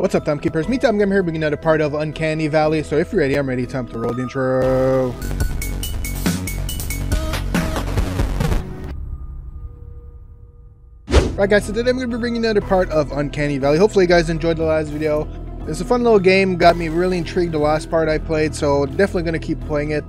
What's up, timekeepers? Me-Time Gamer here, bringing another part of Uncanny Valley. So if you're ready, I'm ready. Time to roll the intro. Alright guys, so today I'm going to be bringing another part of Uncanny Valley. Hopefully you guys enjoyed the last video. It's a fun little game, got me really intrigued the last part I played, so definitely going to keep playing it.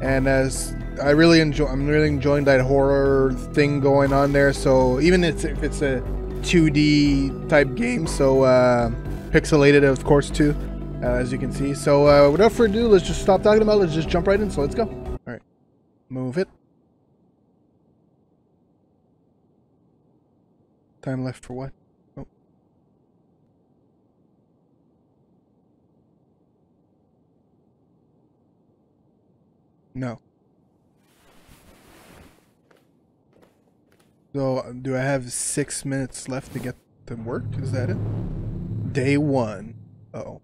And as I'm really enjoying that horror thing going on there, so even if it's a 2D type game, so pixelated of course too, as you can see. So without further ado, let's just stop talking about it. Let's just jump right in, so let's go. All right, move it. Time left for what? Oh. No. So, do I have 6 minutes left to get to work? Is that it? Day one. Uh-oh.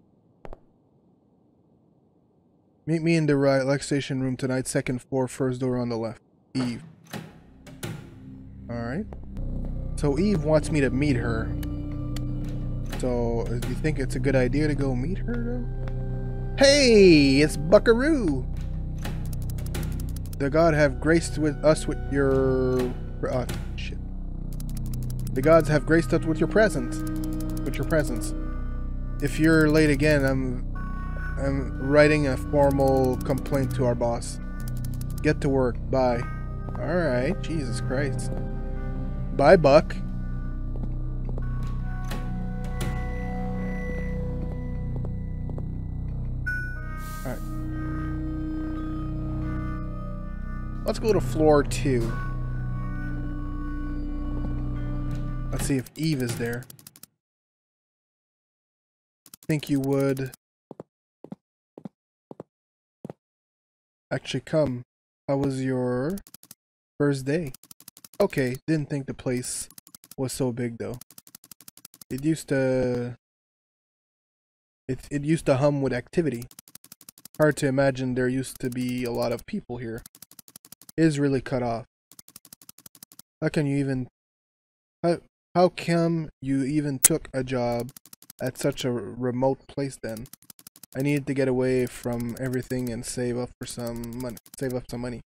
Meet me in the relaxation room tonight. Second floor, first door on the left. Eve. Alright. So Eve wants me to meet her. So, do you think it's a good idea to go meet her, though? Hey! It's Buckaroo! The God have graced with us with your... Oh, shit. The gods have graced us with your presence. If you're late again, I'm writing a formal complaint to our boss. Get to work. Bye. Alright. Jesus Christ. Bye, Buck. Alright. Let's go to floor 2. Let's see if Eve is there. Think you would actually come. How was your first day? Okay, didn't think the place was so big though. It used to hum with activity. Hard to imagine there used to be a lot of people here. It is really cut off. How come you even took a job at such a remote place then? I needed to get away from everything and save up some money.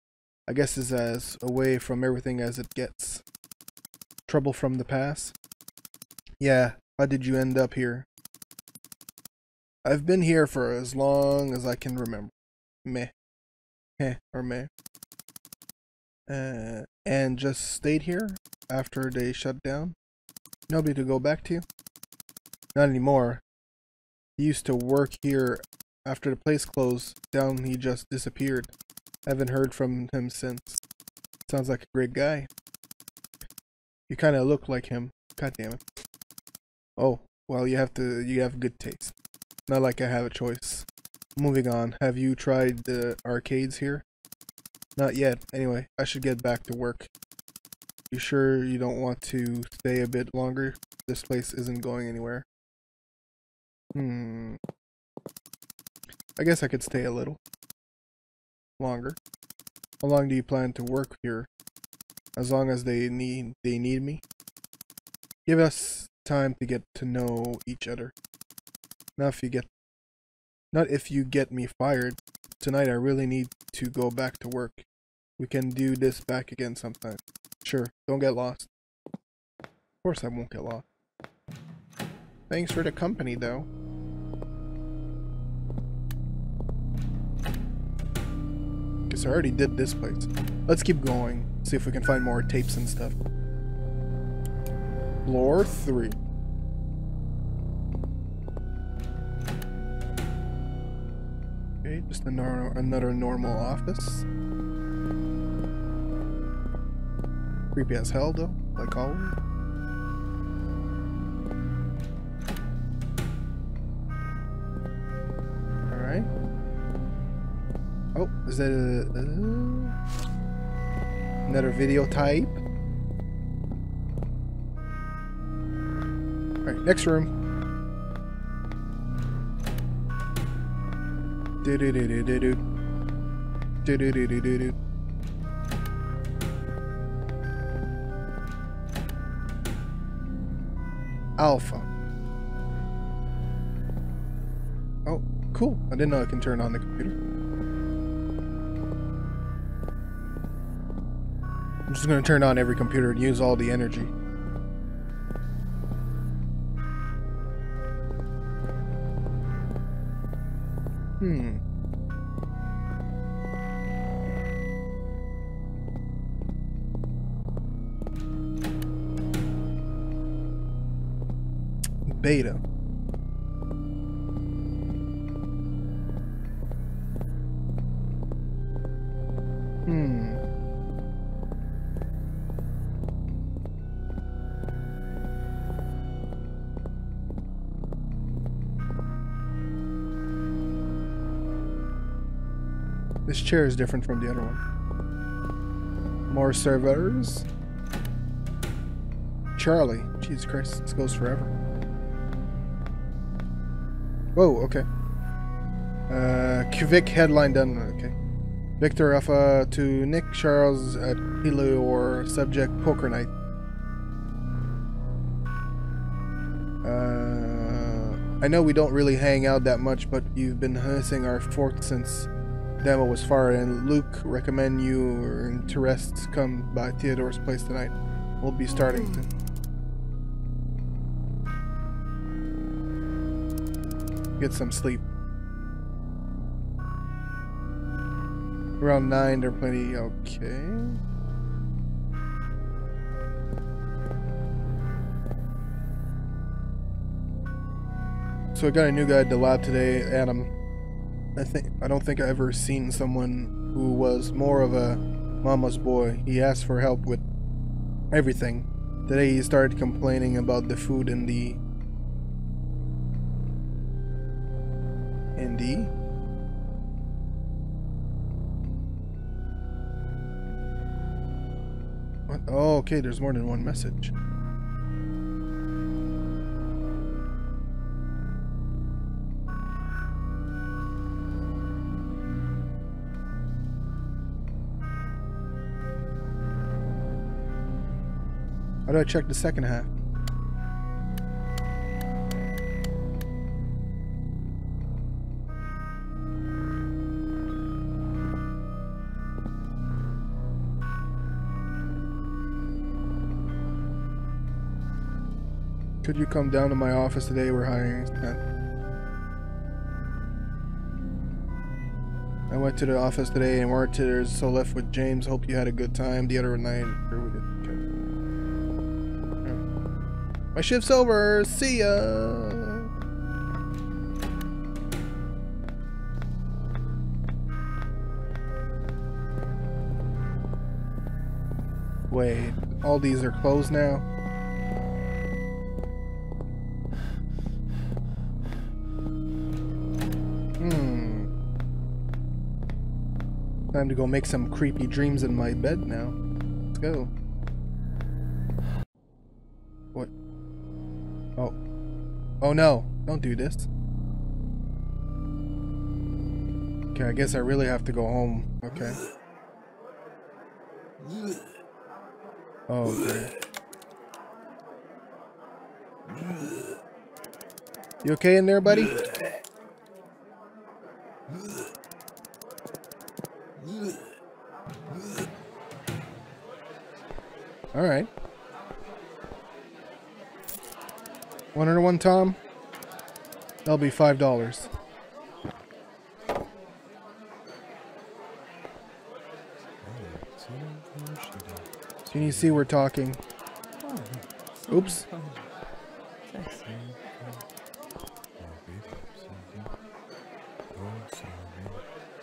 I guess it's as away from everything as it gets. Trouble from the past? Yeah, how did you end up here? I've been here for as long as I can remember. Meh. Heh, or meh. And just stayed here after they shut down? Nobody to go back to? Not anymore. He used to work here. After the place closed down, he just disappeared. Haven't heard from him since. Sounds like a great guy. You kind of look like him. God damn it. Oh, well, you have good taste. Not like I have a choice. Moving on. Have you tried the arcades here? Not yet. Anyway, I should get back to work. You sure you don't want to stay a bit longer? This place isn't going anywhere. I guess I could stay a little longer. How long do you plan to work here? As long as they need me. Give us time to get to know each other. Not if you get me fired. Tonight I really need to go back to work. We can do this back again sometime. Sure, don't get lost. Of course I won't get lost. Thanks for the company, though. Because I already did this place. Let's keep going. See if we can find more tapes and stuff. Floor 3. Okay, just another normal office. Creepy as hell though, like always. Alright. Oh, is that another video type? Alright, next room. Alpha. Cool. I didn't know I can turn on the computer. I'm just going to turn on every computer and use all the energy. Hmm. Beta. This chair is different from the other one. More servers. Charlie. Jesus Christ, this goes forever. Whoa, okay. Kvik headline done. Okay. Victor Alpha to Nick Charles at Hilo or subject poker night. I know we don't really hang out that much, but you've been hissing our fork since demo was far, and Luke recommend you are interested come by Theodore's place tonight. We'll be starting soon. Get some sleep. Around 9 there are plenty. Okay. So I got a new guy at the lab today, Adam. I don't think I ever seen someone who was more of a mama's boy. He asked for help with everything. Today he started complaining about the food in the what? Oh, okay, there's more than one message. How do I check the second half? Could you come down to my office today? We're hiring. I went to the office today and worked there, so left with James. Hope you had a good time the other night. My shift's over. See ya. Wait, all these are closed now? Hmm. Time to go make some creepy dreams in my bed now. Let's go. Oh no, don't do this. Okay, I guess I really have to go home. Okay. Oh, great. You okay in there, buddy? All right. 101, Tom? That'll be $5. Can you see we're talking? Oops.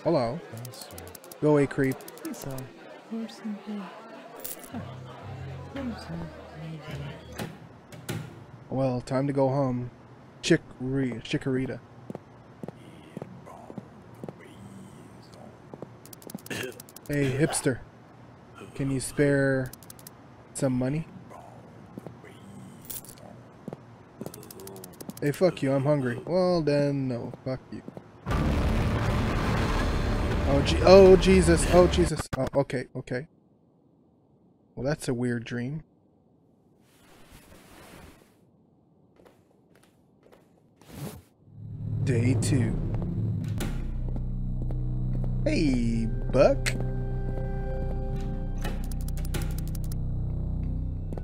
Hello. Go away, creep. Well, time to go home. Chikorita. Hey, hipster. Can you spare some money? Hey, fuck you. I'm hungry. Well, then, no. Fuck you. Oh, Jesus. Oh, Jesus. Oh, okay, okay. Well, that's a weird dream. Day 2. Hey, Buck.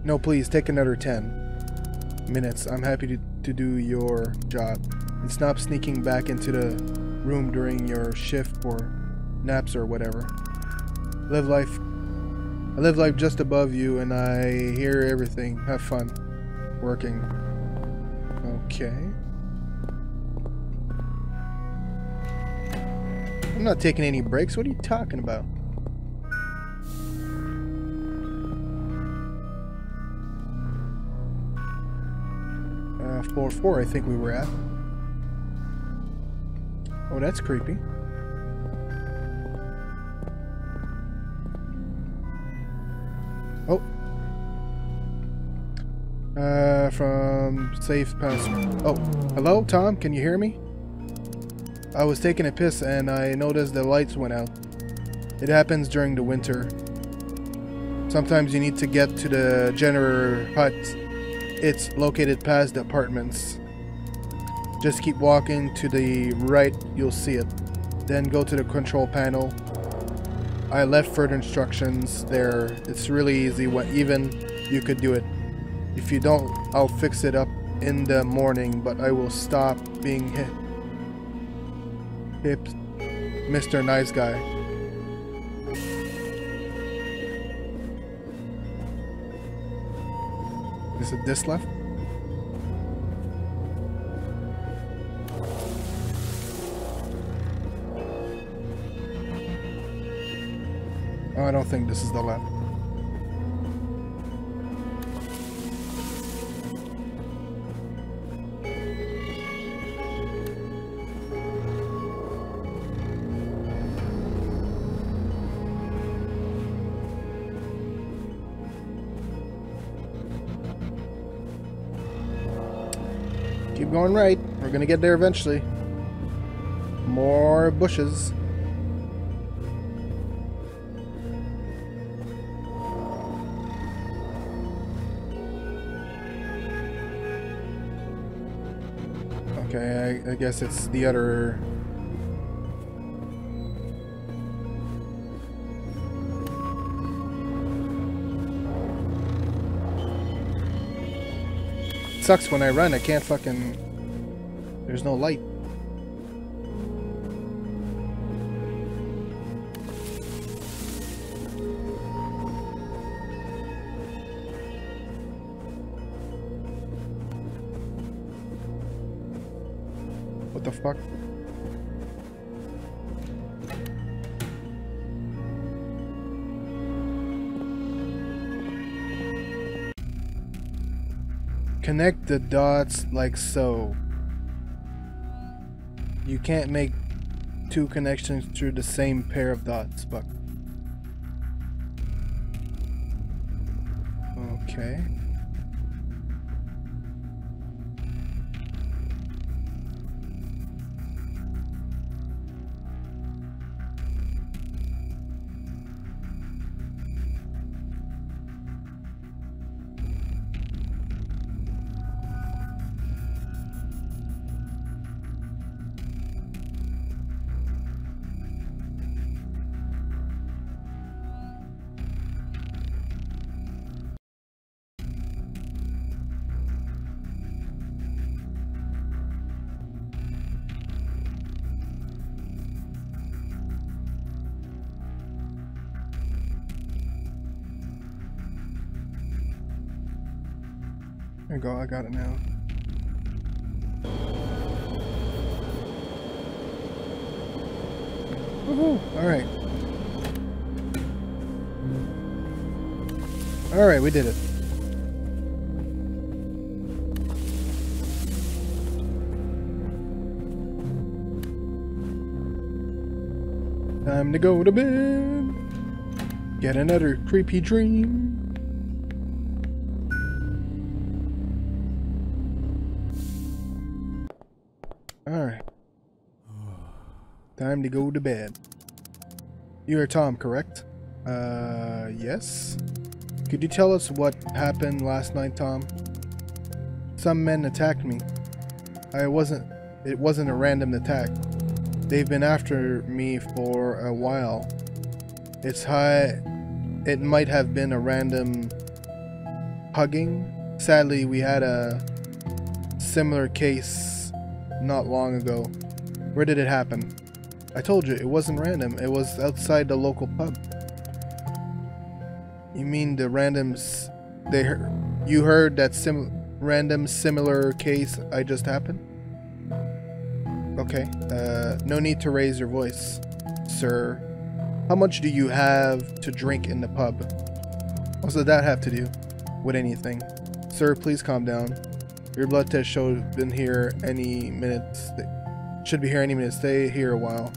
No, please, take another 10 minutes. I'm happy to do your job. And stop sneaking back into the room during your shift or naps or whatever. I live life just above you and I hear everything. Have fun working. Okay. I'm not taking any breaks. What are you talking about? Floor 4 I think we were at. Oh, that's creepy. Oh. From safe pass. Oh, hello, Tom? Can you hear me? I was taking a piss and I noticed the lights went out. It happens during the winter. Sometimes you need to get to the generator hut. It's located past the apartments. Just keep walking to the right, you'll see it. Then go to the control panel. I left further instructions there. It's really easy, even you could do it. If you don't, I'll fix it up in the morning, but I will stop being hit. Hips, Mr. Nice Guy. Is it this left? Oh, I don't think this is the left. Keep going right. We're gonna get there eventually. More bushes. Okay, I guess it's the other... Sucks when I run, I can't fucking... There's no light. What the fuck? Connect the dots like so. You can't make two connections through the same pair of dots, Buck. Okay. There you go, I got it now. Woohoo! Alright. Alright, we did it. Time to go to bed! Get another creepy dream! Time to go to bed. You are Tom, correct? Yes. Could you tell us what happened last night, Tom? Some men attacked me. It wasn't a random attack. They've been after me for a while. It might have been a random hugging. Sadly, we had a similar case not long ago. Where did it happen? I told you, it wasn't random. It was outside the local pub. You mean the randoms? You heard that similar case I just happened? Okay. No need to raise your voice, sir. How much do you have to drink in the pub? What does that have to do with anything? Sir, please calm down. Your blood test should be here any minute. Stay here a while.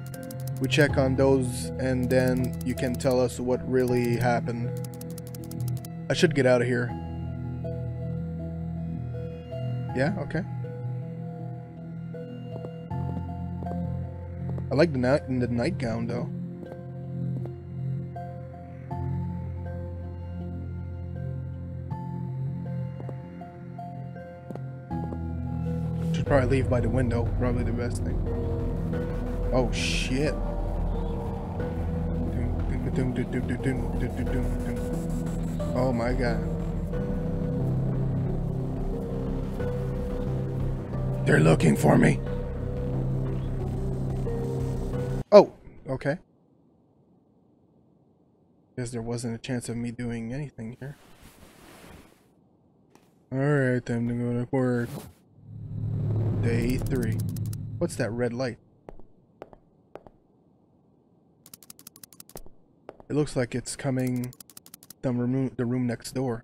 We check on those and then you can tell us what really happened. I should get out of here. Yeah, okay. I like the nightgown though. Should probably leave by the window, probably the best thing. Oh shit. Oh my god. They're looking for me. Oh, okay. Guess there wasn't a chance of me doing anything here. Alright, time to go to work. Day 3. What's that red light? It looks like it's coming from the room next door.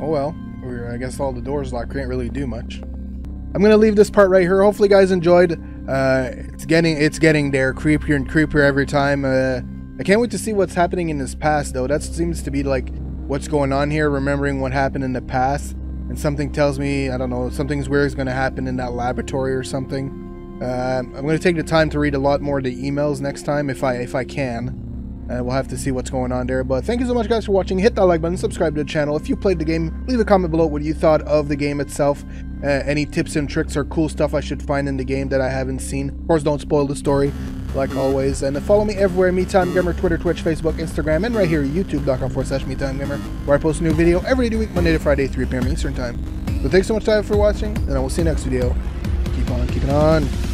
Oh well, I guess all the doors locked, can't really do much. I'm gonna leave this part right here. Hopefully you guys enjoyed. It's getting there, creepier and creepier every time. I can't wait to see what's happening in this past though. That seems to be like what's going on here, remembering what happened in the past. And something tells me, I don't know, something's weird is gonna happen in that laboratory or something. I'm gonna take the time to read a lot more of the emails next time if I can. We'll have to see what's going on there, but thank you so much guys for watching. Hit that like button, subscribe to the channel. If you played the game, leave a comment below what you thought of the game itself. Any tips and tricks or cool stuff I should find in the game that I haven't seen. Of course, don't spoil the story, like always. And follow me everywhere, Me-Time Gamer, Twitter, Twitch, Facebook, Instagram, and right here, youtube.com/Me-Time Gamer, where I post a new video every week, Monday to Friday, 3 p.m. Eastern Time. But thanks so much for watching, and I will see you next video. Keep on keeping on.